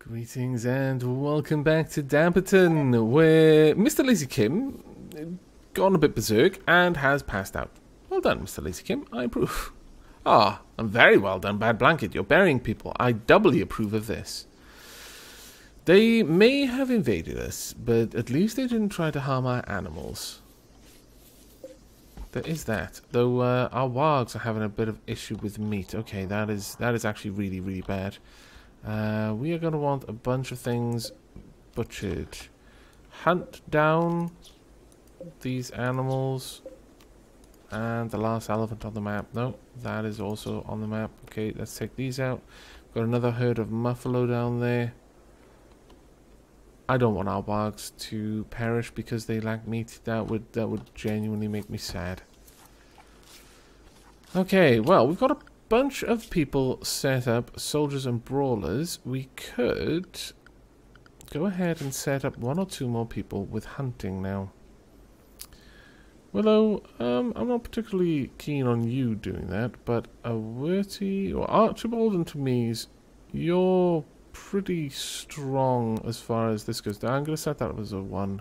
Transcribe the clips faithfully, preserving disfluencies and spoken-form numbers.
Greetings and welcome back to Damperton, where Mister Lazy Kim gone a bit berserk and has passed out. Well done, Mister Lazy Kim. I approve. Ah, and very well done, Bad Blanket. You're burying people. I doubly approve of this. They may have invaded us, but at least they didn't try to harm our animals. There is that. Though uh, our wargs are having a bit of issue with meat. Okay, that is that is actually really, really bad. Uh, we are going to want a bunch of things butchered. Hunt down these animals. And the last elephant on the map. No, that is also on the map. Okay, let's take these out. Got another herd of muffalo down there. I don't want our wargs to perish because they lack meat. That would, that would genuinely make me sad. Okay, well, we've got a bunch of people set up, soldiers and brawlers. We could go ahead and set up one or two more people with hunting now. Willow, um, I'm not particularly keen on you doing that, but a Werty or Archibald and Tameez, you're pretty strong as far as this goes. I'm going to set that up as a one.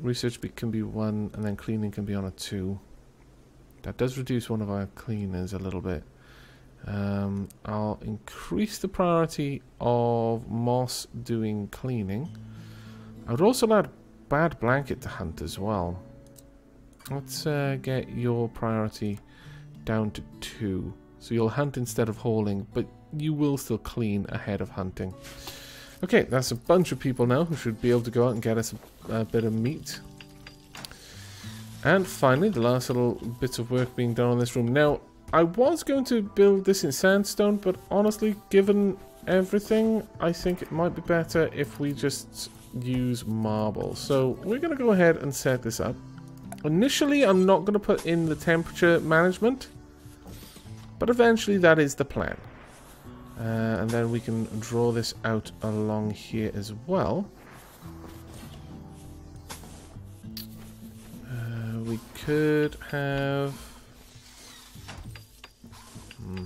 Research can be one, and then cleaning can be on a two. That does reduce one of our cleaners a little bit. Um, I'll increase the priority of Moss doing cleaning. I would also add Bad Blanket to hunt as well. Let's uh, get your priority down to two. So you'll hunt instead of hauling, but you will still clean ahead of hunting. Okay, that's a bunch of people now who should be able to go out and get us a, a bit of meat. And finally, the last little bits of work being done on this room. Now, I was going to build this in sandstone, but honestly, given everything, I think it might be better if we just use marble. So we're going to go ahead and set this up. Initially, I'm not going to put in the temperature management, but eventually that is the plan. Uh, and then we can draw this out along here as well. We could have... Hmm.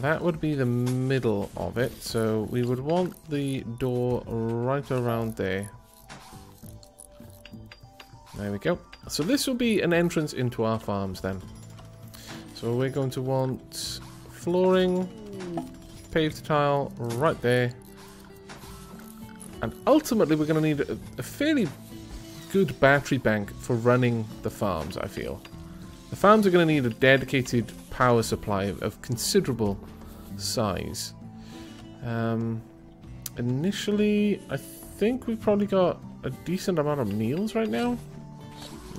That would be the middle of it. So we would want the door right around there. There we go. So this will be an entrance into our farms then. So we're going to want flooring, paved tile right there. And ultimately we're going to need a, a fairly... good battery bank for running the farms, I feel. The farms are going to need a dedicated power supply of, of considerable size. Um, initially, I think we've probably got a decent amount of meals right now.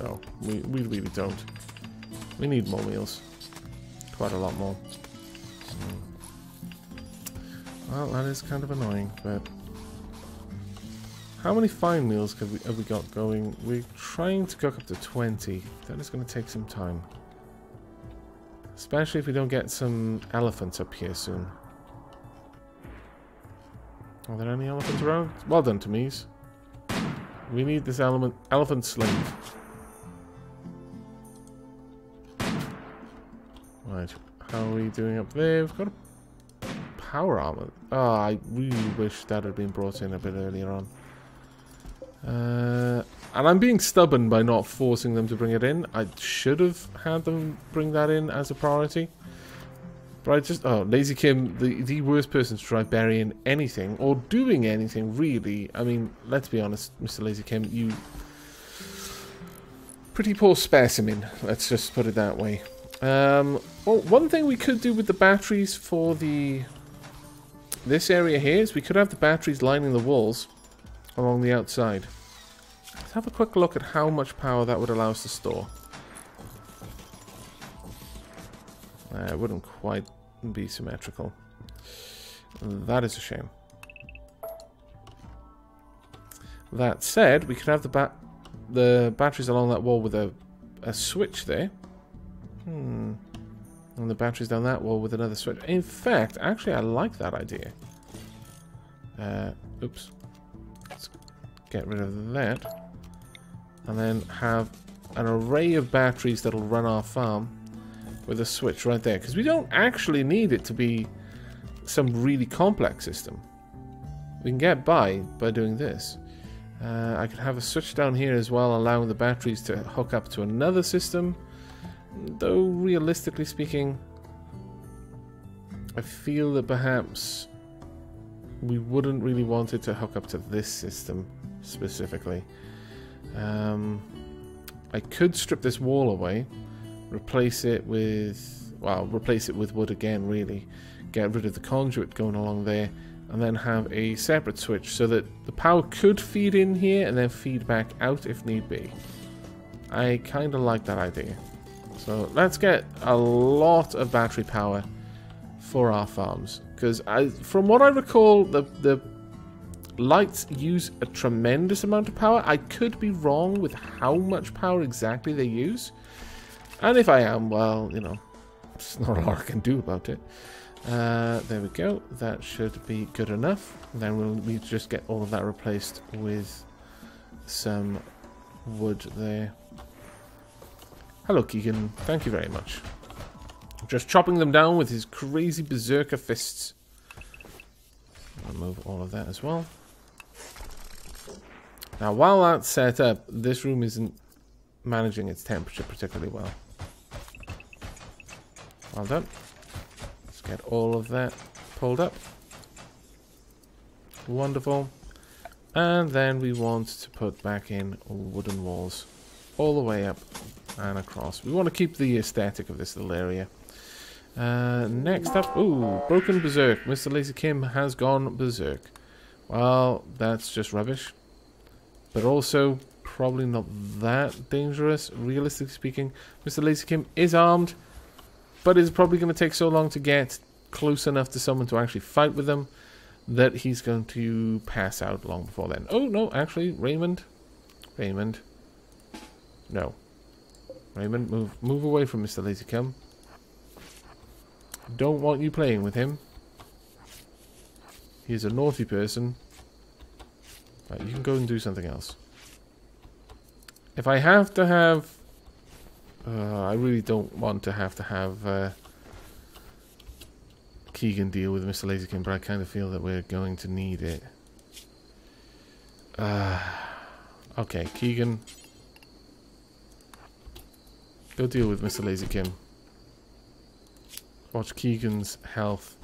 No, we, we really don't. We need more meals. Quite a lot more. Well, that is kind of annoying, but... How many fine meals have we, have we got going? We're trying to cook up to twenty. That is going to take some time. Especially if we don't get some elephants up here soon. Are there any elephants around? Well done, Tomese. We need this element, elephant slave. Right. How are we doing up there? We've got a power armor. Oh, I really wish that had been brought in a bit earlier on. Uh, and I'm being stubborn by not forcing them to bring it in. I should have had them bring that in as a priority. But I just... Oh, Lazy Kim, the, the worst person to try burying anything or doing anything, really. I mean, let's be honest, Mister Lazy Kim, you... Pretty poor specimen, let's just put it that way. Um, well, one thing we could do with the batteries for the... This area here is we could have the batteries lining the walls along the outside. Let's have a quick look at how much power that would allow us to store. Uh, it wouldn't quite be symmetrical. That is a shame. That said, we could have the ba the batteries along that wall with a, a switch there. Hmm. And the batteries down that wall with another switch. In fact, actually I like that idea. Uh, oops. Get rid of that, and then have an array of batteries that'll run our farm with a switch right there, because we don't actually need it to be some really complex system. We can get by by doing this. Uh, I could have a switch down here as well, allowing the batteries to hook up to another system. Though, realistically speaking, I feel that perhaps we wouldn't really want it to hook up to this system specifically. Um, I could strip this wall away, replace it with, well, replace it with wood again, really. Get rid of the conduit going along there, and then have a separate switch so that the power could feed in here and then feed back out if need be. I kind of like that idea. So let's get a lot of battery power for our farms, because I, from what I recall, the, the lights use a tremendous amount of power. I could be wrong with how much power exactly they use, and if I am, well, you know, there's not a lot I can do about it. Uh, there we go. That should be good enough. Then we'll we just get all of that replaced with some wood there. Hello, Keegan. Thank you very much. Just chopping them down with his crazy berserker fists. Remove all of that as well. Now, while that's set up, this room isn't managing its temperature particularly well. Well done. Let's get all of that pulled up. Wonderful. And then we want to put back in wooden walls all the way up and across. We want to keep the aesthetic of this little area. Uh, next up, ooh, broken berserk. Mister Lazy Kim has gone berserk. Well, that's just rubbish, but also probably not that dangerous, realistically speaking. Mister Lazy Kim is armed, but it's probably going to take so long to get close enough to someone to actually fight with them that he's going to pass out long before then. Oh no, actually, Raymond, Raymond, no, Raymond, move, move away from Mister Lazy Kim. Don't want you playing with him. He's a naughty person. Right, you can go and do something else. If I have to have... Uh, I really don't want to have to have uh, Keegan deal with Mister Lazy Kim, but I kind of feel that we're going to need it. Uh, okay, Keegan. Go deal with Mister Lazy Kim. Watch Keegan's health.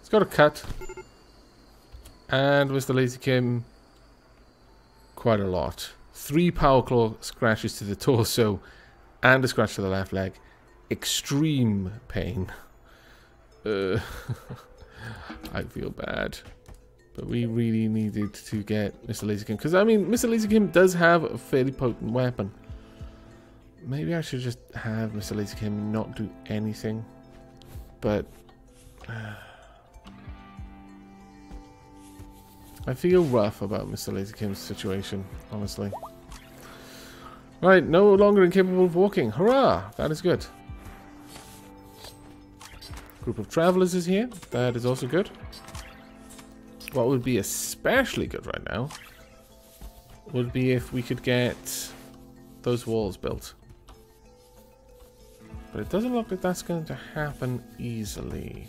It's got a cut. And Mister Lazy Kim, quite a lot. Three power claw scratches to the torso and a scratch to the left leg. Extreme pain. Uh, I feel bad. But we really needed to get Mister Lazy Kim. Because, I mean, Mister Lazy Kim does have a fairly potent weapon. Maybe I should just have Mister Lazy Kim not do anything, but uh, I feel rough about Mister Lazy Kim's situation, honestly. Right, no longer incapable of walking. Hurrah! That is good. Group of travelers is here. That is also good. What would be especially good right now would be if we could get those walls built. But it doesn't look like that's going to happen easily.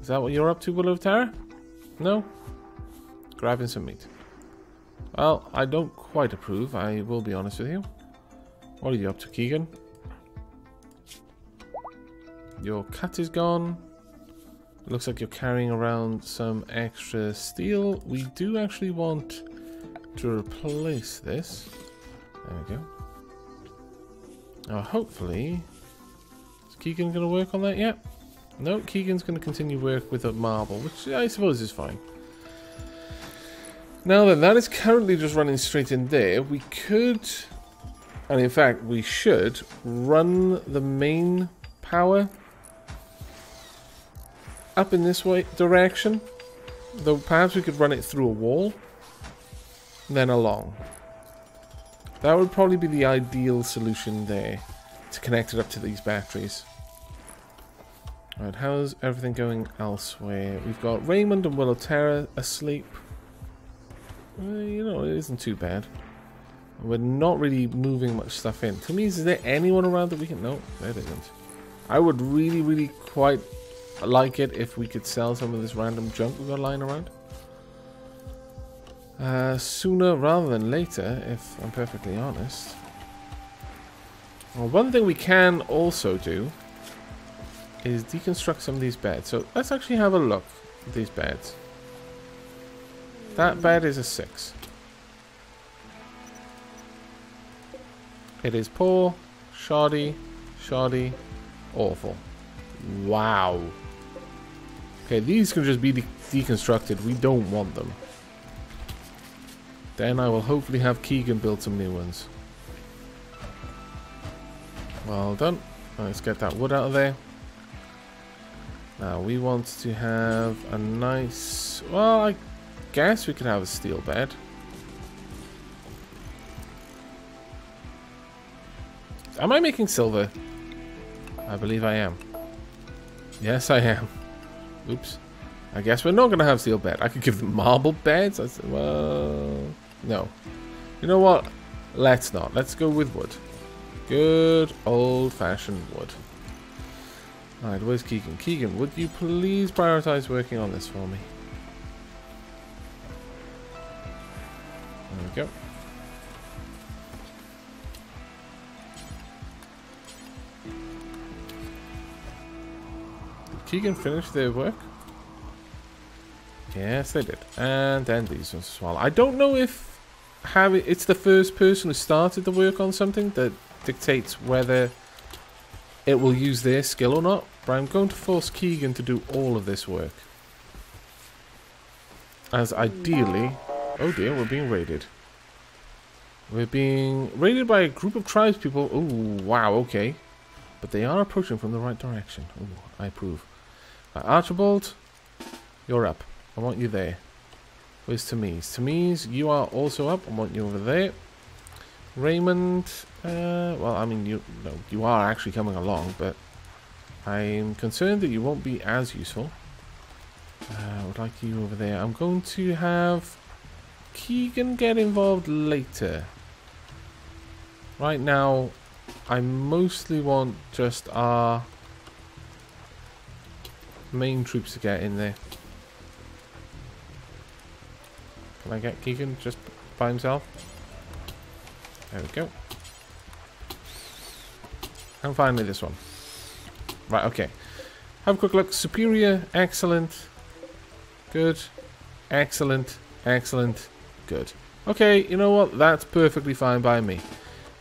Is that what you're up to, Willow of Tara? No? Grabbing some meat. Well, I don't quite approve, I will be honest with you. What are you up to, Keegan? Your cut is gone. It looks like you're carrying around some extra steel. We do actually want to replace this. There we go. Now, hopefully, is Keegan going to work on that yet? No, Keegan's going to continue work with a marble, which I suppose is fine. Now then, that is currently just running straight in there. We could, and in fact, we should, run the main power up in this way direction. Though perhaps we could run it through a wall, then along. That would probably be the ideal solution there, to connect it up to these batteries. Alright, how's everything going elsewhere? We've got Raymond and Willow Terra asleep. Uh, you know, it isn't too bad. We're not really moving much stuff in. Tameez, is there anyone around that we can... No, there isn't. I would really, really quite like it if we could sell some of this random junk we've got lying around. Uh, sooner rather than later, if I'm perfectly honest. Well, one thing we can also do is deconstruct some of these beds. So let's actually have a look at these beds. That bed is a six. It is poor, shoddy, shoddy, awful. Wow. Okay, these can just be de deconstructed. We don't want them. Then I will hopefully have Keegan build some new ones. Well done. Let's get that wood out of there. Now we want to have a nice... Well, I guess we could have a steel bed. Am I making silver? I believe I am. Yes, I am. Oops. I guess we're not going to have steel bed. I could give them marble beds. I said, well, no. You know what? Let's not. Let's go with wood. Good old-fashioned wood. Alright, where's Keegan? Keegan, would you please prioritize working on this for me? There we go. Keegan finished their work? Yes, they did. And then these ones as well. I don't know if having, it's the first person who started the work on something that dictates whether it will use their skill or not. But I'm going to force Keegan to do all of this work. As ideally... Oh dear, we're being raided. We're being raided by a group of tribespeople. Oh, wow, okay. But they are approaching from the right direction. Ooh, I approve. Right, Archibald, you're up. I want you there. Where's Tameez? Tameez, you are also up. I want you over there. Raymond, uh, well, I mean, you no, you are actually coming along, but I'm concerned that you won't be as useful. Uh, I would like you over there. I'm going to have Keegan get involved later. Right now, I mostly want just our main troops to get in there. Can I get Keegan just by himself? There we go. And finally this one. Right, okay. Have a quick look. Superior, excellent, good, excellent, excellent, good. Okay, you know what? That's perfectly fine by me.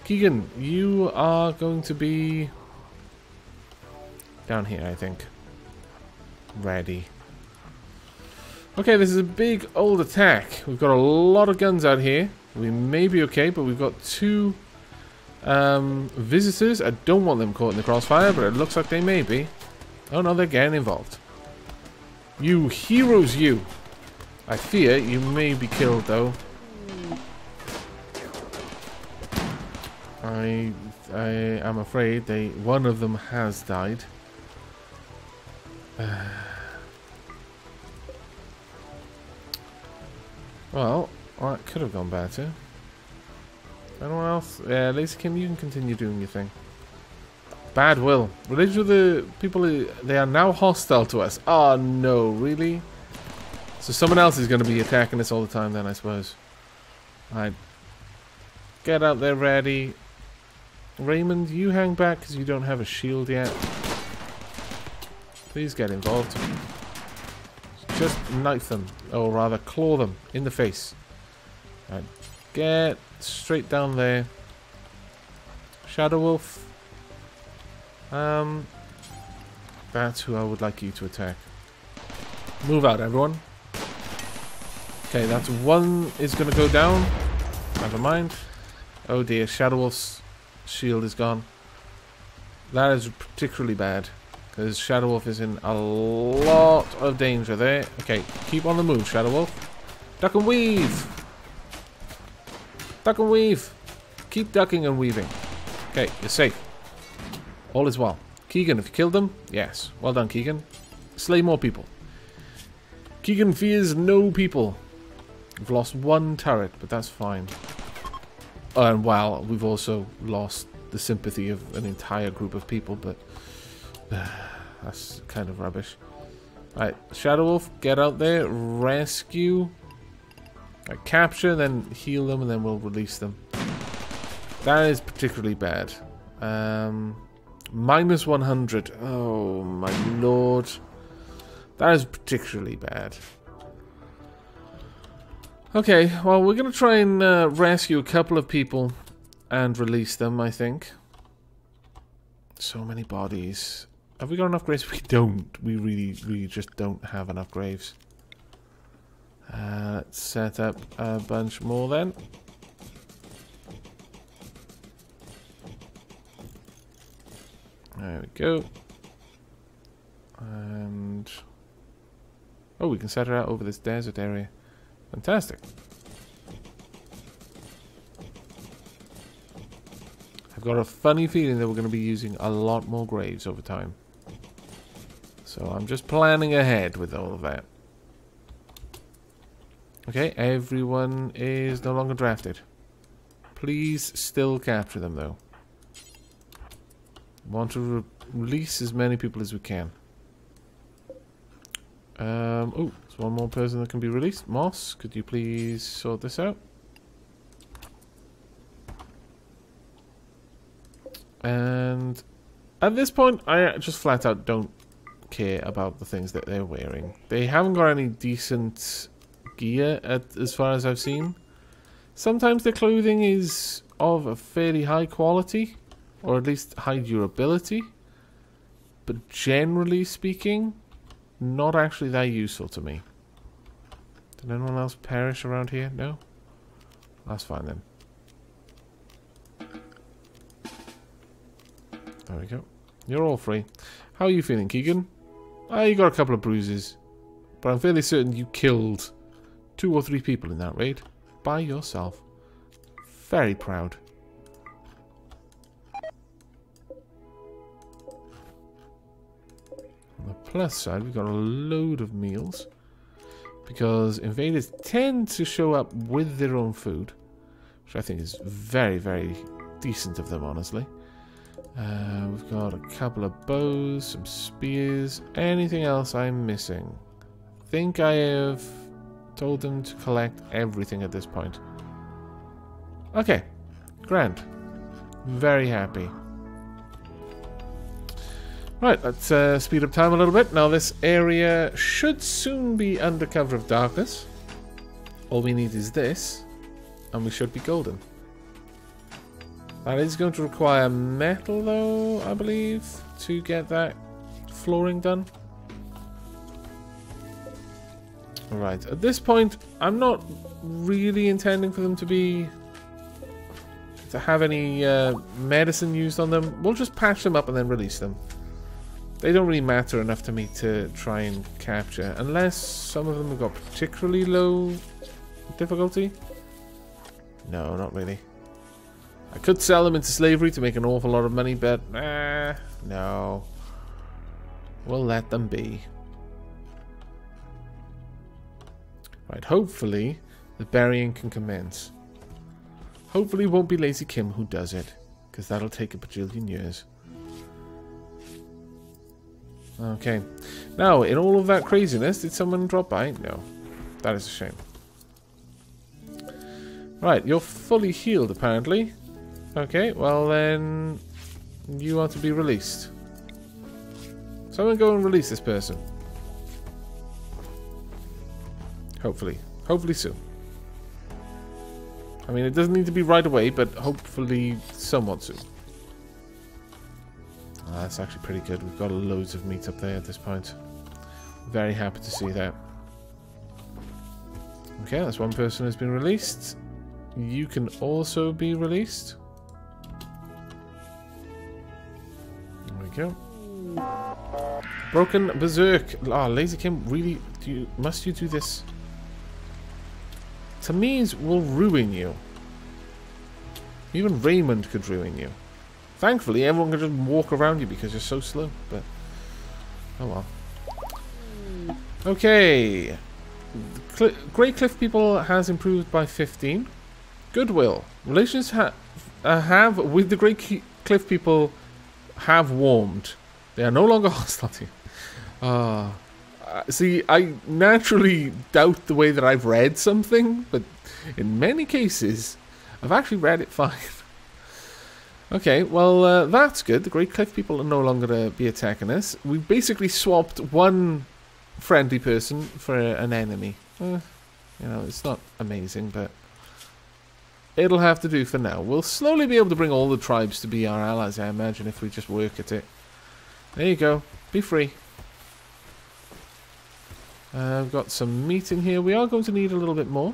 Keegan, you are going to be down here, I think. Ready. Okay, this is a big old attack. We've got a lot of guns out here. We may be okay, but we've got two um, visitors. I don't want them caught in the crossfire, but it looks like they may be. Oh no, they're getting involved. You heroes, you. I fear you may be killed, though. I, I am afraid they, one of them has died. Uh, well... Well, it could have gone better. Anyone else? Yeah, Lazy Kim, you can continue doing your thing. Bad will. Related to the people who... They are now hostile to us. Oh, no, really? So someone else is going to be attacking us all the time then, I suppose. Alright. Get out there, ready. Raymond, you hang back because you don't have a shield yet. Please get involved. Just knife them. Or rather, claw them in the face. Right, get straight down there. Shadow Wolf. Um, that's who I would like you to attack. Move out, everyone. Okay, that's one is going to go down. Never mind. Oh dear, Shadow Wolf's shield is gone. That is particularly bad. Because Shadow Wolf is in a lot of danger there. Okay, keep on the move, Shadow Wolf. Duck and weave! Duck and weave. Keep ducking and weaving. Okay, you're safe. All is well. Keegan, have you killed them? Yes. Well done, Keegan. Slay more people. Keegan fears no people. We've lost one turret, but that's fine. Oh, and well, we've also lost the sympathy of an entire group of people, but That's kind of rubbish. Alright, Shadow Wolf, get out there, rescue, right, capture, then heal them, and then we'll release them. That is particularly bad. Um, minus one hundred. Oh my lord. That is particularly bad. Okay, well, we're going to try and uh, rescue a couple of people and release them, I think. So many bodies. Have we got enough graves? We don't. We really, really just don't have enough graves. Uh, let's set up a bunch more then. There we go. And... oh, we can set her out over this desert area. Fantastic. I've got a funny feeling that we're going to be using a lot more graves over time. So I'm just planning ahead with all of that. Okay, everyone is no longer drafted. Please still capture them, though. Want to re release as many people as we can. Um, oh, there's one more person that can be released. Moss, could you please sort this out? And at this point, I just flat out don't care about the things that they're wearing. They haven't got any decent gear at, as far as I've seen. Sometimes their clothing is of a fairly high quality, or at least high durability, but generally speaking, not actually that useful to me. Did anyone else perish around here? No? That's fine then. There we go. You're all free. How are you feeling, Keegan? Ah, you got a couple of bruises, but I'm fairly certain you killed two or three people in that raid by yourself. Very proud. On the plus side, we've got a load of meals, because invaders tend to show up with their own food, which I think is very, very decent of them, honestly. Uh, we've got a couple of bows, some spears. Anything else I'm missing? I think I have told them to collect everything at this point. Okay, grand. Very happy. Right, let's uh, speed up time a little bit. Now this area should soon be under cover of darkness. All we need is this, and we should be golden. That is going to require metal though, I believe, to get that flooring done. Alright, at this point, I'm not really intending for them to be... to have any uh, medicine used on them. We'll just patch them up and then release them. They don't really matter enough to me to try and capture, unless some of them have got particularly low difficulty. No, not really. I could sell them into slavery to make an awful lot of money, but eh, no. We'll let them be. Right, hopefully the burying can commence. Hopefully it won't be Lazy Kim who does it, because that'll take a bajillion years. Okay, now in all of that craziness, did someone drop by? No, that is a shame. Right, you're fully healed apparently. Okay, well then you are to be released. Someone go and release this person. Hopefully, hopefully soon. I mean, it doesn't need to be right away, but hopefully somewhat soon. Oh, that's actually pretty good. We've got loads of meat up there at this point. Very happy to see that. Okay, that's one person who's been released. You can also be released. There we go. Broken Berserk. Ah, oh, Lazy Kim, really? Do you, must you do this? Tameez will ruin you. Even Raymond could ruin you. Thankfully, everyone can just walk around you because you're so slow, but... oh well. Okay. Cl Great Cliff people has improved by fifteen. Goodwill. Relations ha uh, have with the Great Cliff people have warmed. They are no longer hostile to you. Uh, see, I naturally doubt the way that I've read something, but in many cases, I've actually read it fine. Okay, well, uh, that's good. The Great Cliff people are no longer going to be attacking us. We basically swapped one friendly person for an enemy. Uh, you know, it's not amazing, but it'll have to do for now. We'll slowly be able to bring all the tribes to be our allies, I imagine, if we just work at it. There you go. Be free. Uh, I've got some meat in here. We are going to need a little bit more.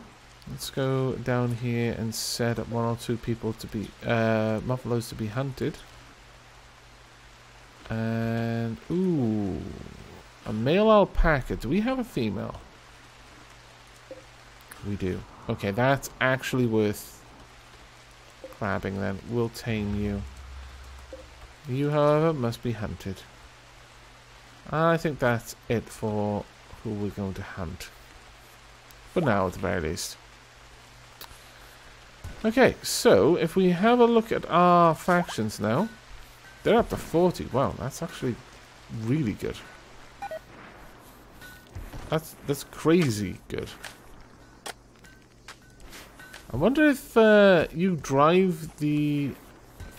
Let's go down here and set up one or two people to be, uh, muffalos to be hunted. And, ooh, a male alpaca. Do we have a female? We do. Okay, that's actually worth grabbing then. We'll tame you. You, however, must be hunted. I think that's it for who we're going to hunt. For now, at the very least. Okay, so if we have a look at our factions now, they're up to forty. Wow, that's actually really good. That's that's crazy good. I wonder if uh, you drive the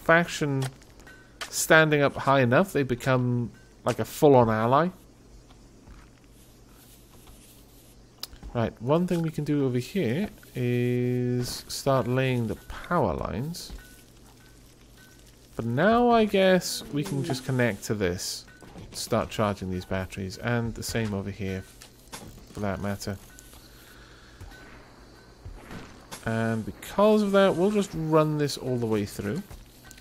faction standing up high enough, they become like a full-on ally. Right, one thing we can do over here is start laying the power lines. But now I guess we can just connect to this. Start charging these batteries. And the same over here, for that matter. And because of that, we'll just run this all the way through.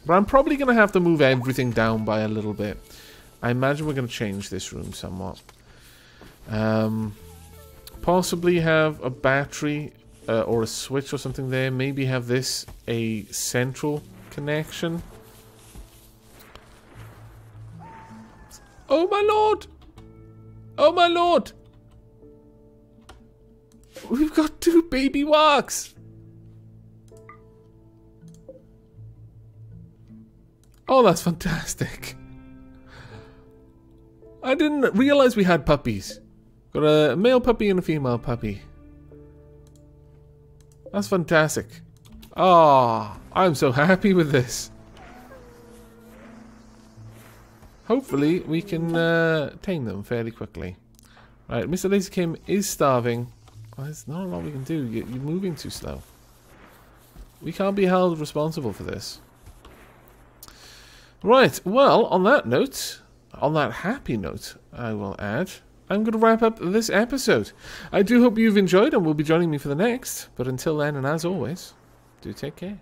But I'm probably going to have to move everything down by a little bit. I imagine we're going to change this room somewhat. Um... Possibly have a battery uh, or a switch or something there. Maybe have this a central connection. Oh my lord! Oh my lord! We've got two baby wargs! Oh, that's fantastic. I didn't realize we had puppies. Got a male puppy and a female puppy. That's fantastic. Ah, oh, I'm so happy with this. Hopefully we can uh, tame them fairly quickly. Right, Mister Lazy Kim is starving. Well, there's not a lot we can do. You're moving too slow. We can't be held responsible for this. Right, well, on that note, on that happy note, I will add, I'm going to wrap up this episode. I do hope you've enjoyed and will be joining me for the next. But until then, and as always, do take care.